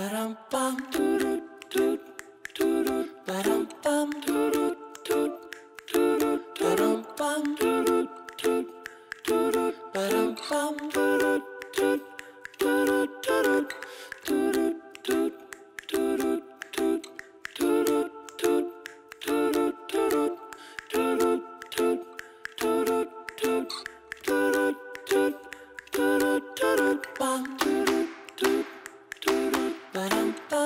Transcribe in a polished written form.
Param pam toot toot toot. Param pam toot toot toot. Param pam toot toot toot. Param pam toot toot toot toot. Toot toot toot toot toot toot toot toot toot toot toot toot toot toot toot toot. Pam toot toot.